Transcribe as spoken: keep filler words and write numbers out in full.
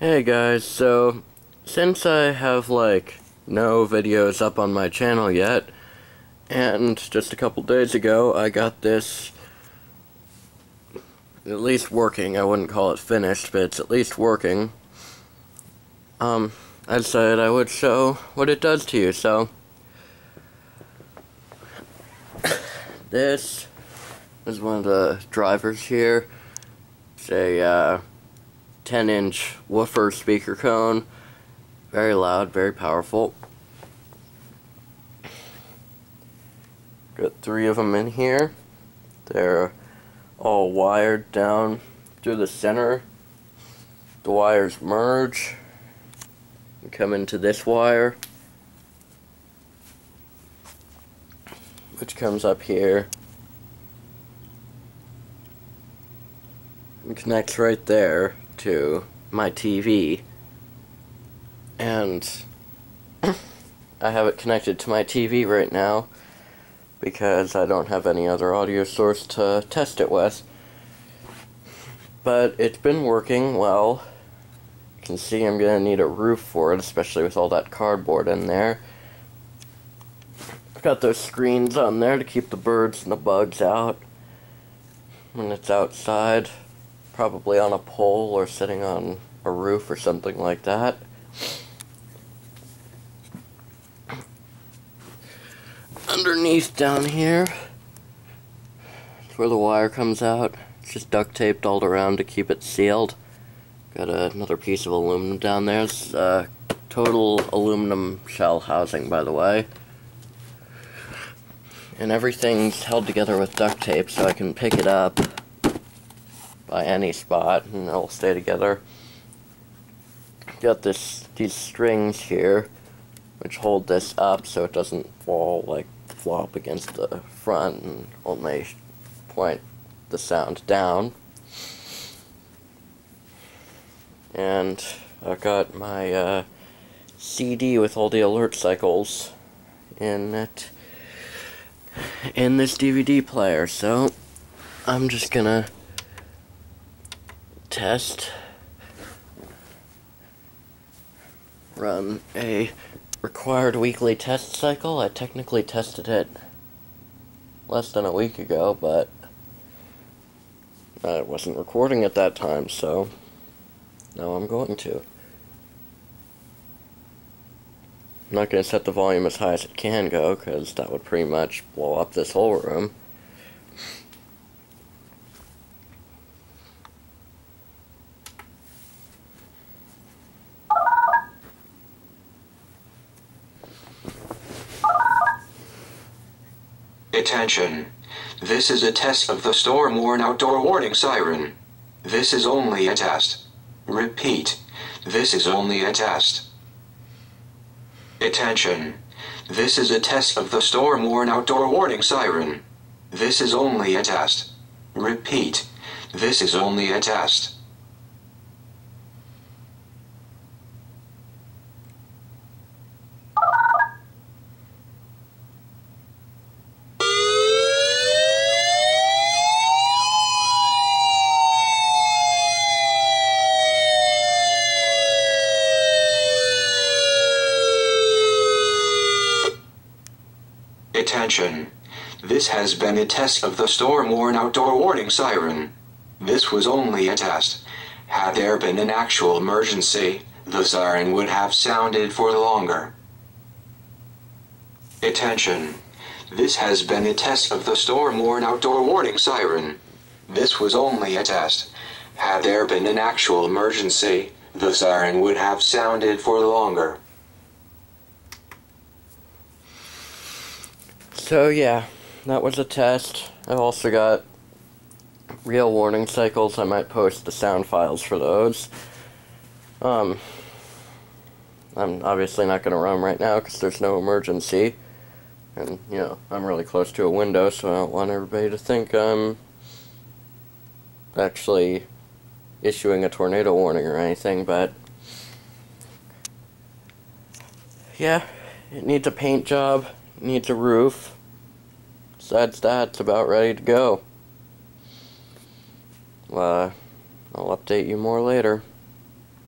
Hey guys, so since I have like no videos up on my channel yet, and just a couple days ago I got this at least working. I wouldn't call it finished, but it's at least working. Um, I decided I would show what it does to you. So this is one of the drivers here. It's a uh, ten inch woofer speaker cone. Very loud, very powerful. Got three of them in here. They're all wired down through the center. The wires merge and come into this wire, which comes up here and connects right there to my T V, and I have it connected to my T V right now because I don't have any other audio source to test it with. But it's been working well. You can see I'm gonna need a roof for it, especially with all that cardboard in there. I've got those screens on there to keep the birds and the bugs out when it's outside. Probably on a pole or sitting on a roof or something like that. Underneath down here, that's where the wire comes out. It's just duct taped all around to keep it sealed. Got uh, another piece of aluminum down there. It's uh, total aluminum shell housing, by the way. And everything's held together with duct tape, so I can pick it up by any spot and it'll stay together. Got this these strings here which hold this up so it doesn't fall, like flop against the front and only point the sound down. And I've got my uh, C D with all the alert cycles in it in this D V D player, so I'm just gonna test, run a required weekly test cycle. I technically tested it less than a week ago, but I wasn't recording at that time, so now I'm going to. I'm not going to set the volume as high as it can go, because that would pretty much blow up this whole room. Attention. This is a test of the StormWARN outdoor warning siren. This is only a test. Repeat. This is only a test. Attention. This is a test of the StormWARN outdoor warning siren. This is only a test. Repeat. This is only a test. Attention. This has been a test of the StormWARN outdoor warning siren. This was only a test. Had there been an actual emergency, the siren would have sounded for longer. Attention. This has been a test of the StormWARN outdoor warning siren. This was only a test. Had there been an actual emergency, the siren would have sounded for longer. So yeah, that was a test. I've also got real warning cycles. I might post the sound files for those. Um, I'm obviously not going to run right now because there's no emergency. And, you know, I'm really close to a window, so I don't want everybody to think I'm actually issuing a tornado warning or anything, but yeah, it needs a paint job. Needs a roof. Besides that, it's about ready to go. Uh, I'll update you more later.